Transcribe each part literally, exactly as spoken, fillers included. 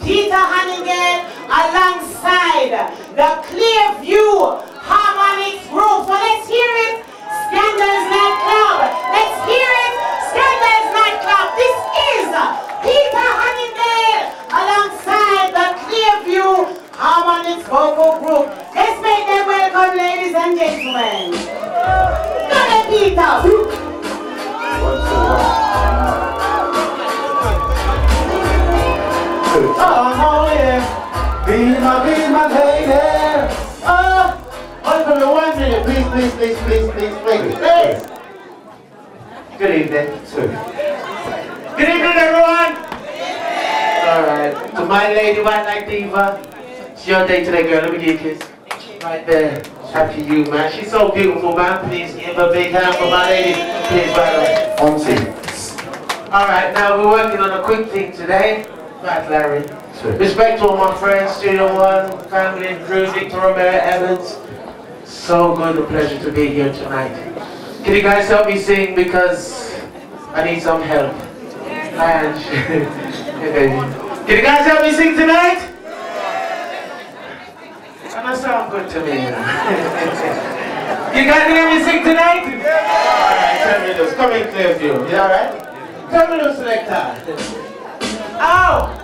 Peter Hunnigale alongside the Clearview Harmonics Group. So let's hear it, Scandals Nightclub. Let's hear it, Scandals Nightclub. This is Peter Hunnigale alongside the Clearview Harmonics Vocal Group. Let's make them welcome, ladies and gentlemen. Come on, Peter. Oh, yeah. Be my, be my lady. Oh, hold for me one minute. Please, please, please, please, please, please, please. Good evening. Good evening, everyone. All right. To my lady, White Night Diva. It's your day today, girl. Let me give you a kiss. Right there. Happy you, man. She's so beautiful, man. Please give her a big hand for my lady. Please, by the way. On team. All right. Now, we're working on a quick thing today. Right, Larry. Sure. Respect to all my friends, Studio One, family, crew, Victor O'Brien, Evans. So good, a pleasure to be here tonight. Can you guys help me sing because I need some help? And can you guys help me sing tonight? And that sounds good to me. You guys can help me sing tonight? Alright, tell me those. Come in, Clearview. You alright? Tell me those, selector. Ow!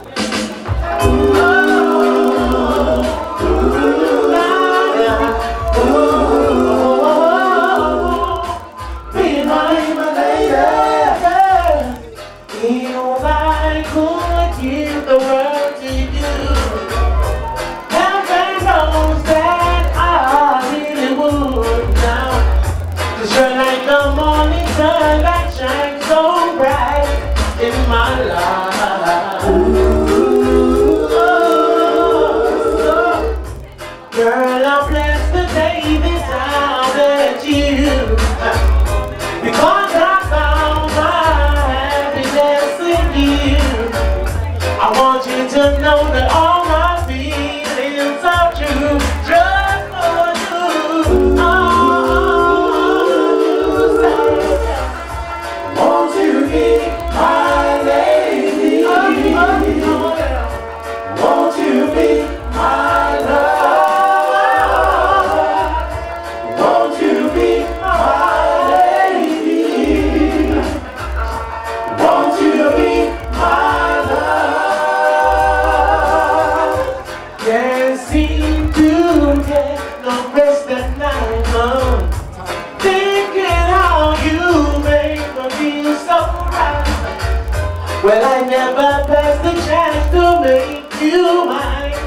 Well, I never passed the chance to make you mine.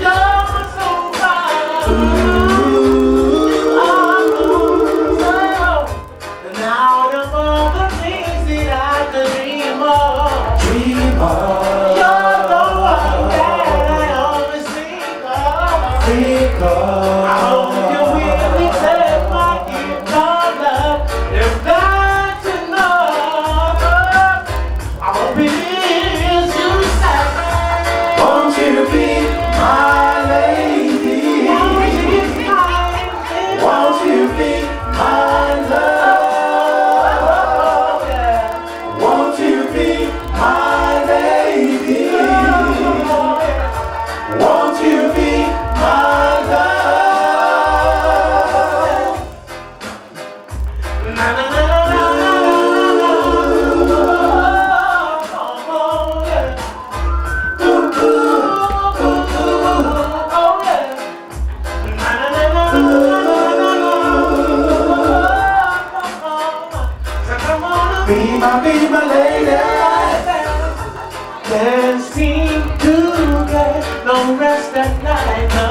You're so fine. Oh, so. And out of all the things that I could dream of, dream of, you're the one that I always think of. Think of. I hope you will accept my gift of love. If that's enough, I hope it. Be my, be my lady. Can't seem to get no rest at night, no.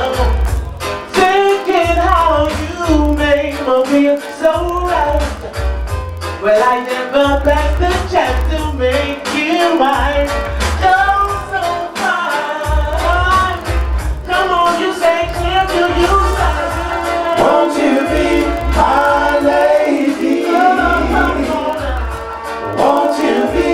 Thinking how you make me feel so right. Well, I never passed the chance to make you mine. Won't you be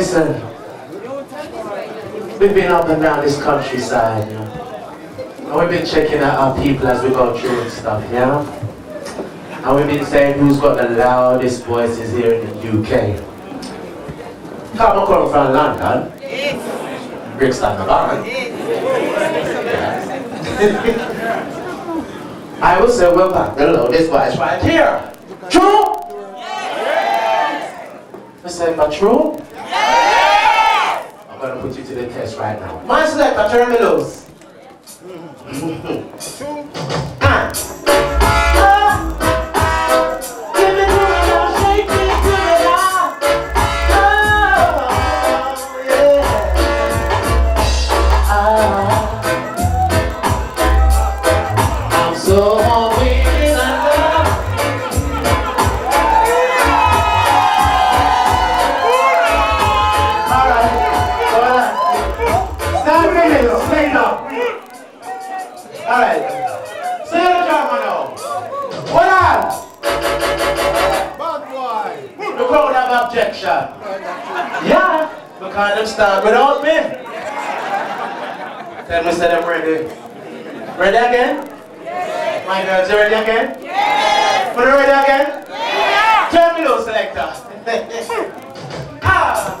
Listen, we've been up and down this countryside, you know, and we've been checking out our people as we go through and stuff, you know, and we've been saying who's got the loudest voices here in the U K. Come come from London, yes. Bricks on the barn. Yes. I will say we're back the loudest voice right here. True? I said, but true? Yes! I'm gonna put you to the test right now. My selector, turn me loose. I'm so hungry. Objection. Yeah, because them start without me. Tell me, say them ready. Ready again? Yes. My girls, you ready again? Yes. Put it ready again? Yes. Tell me those selector. Ah.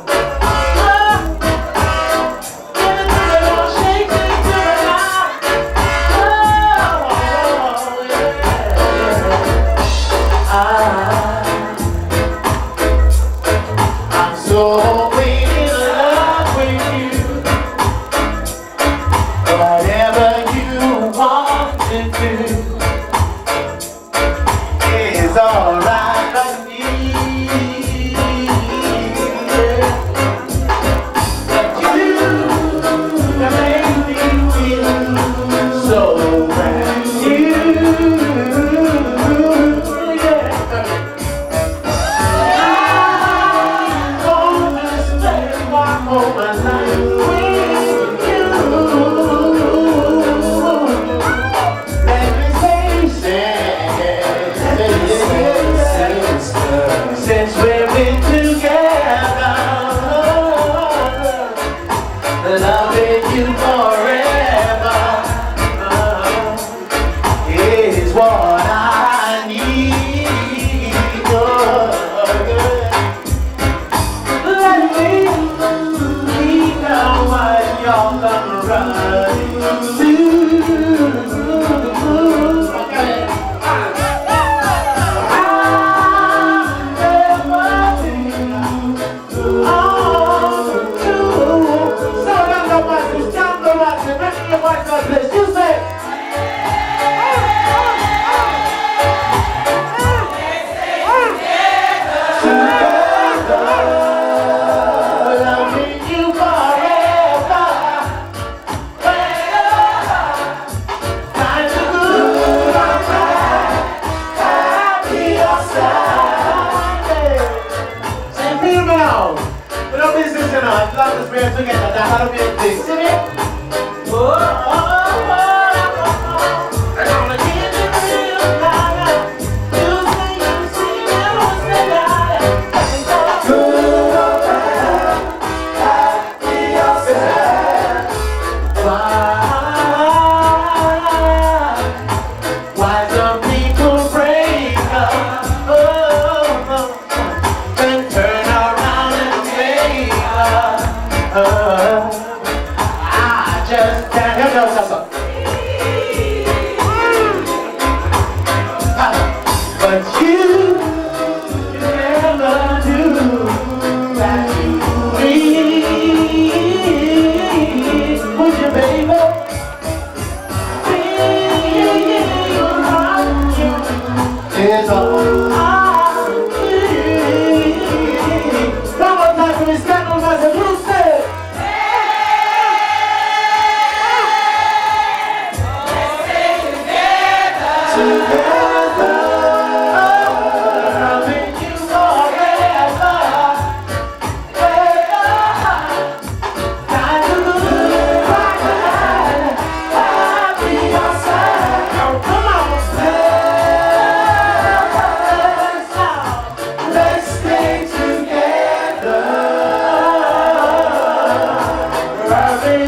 Scandals Nightclub. All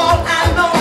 I know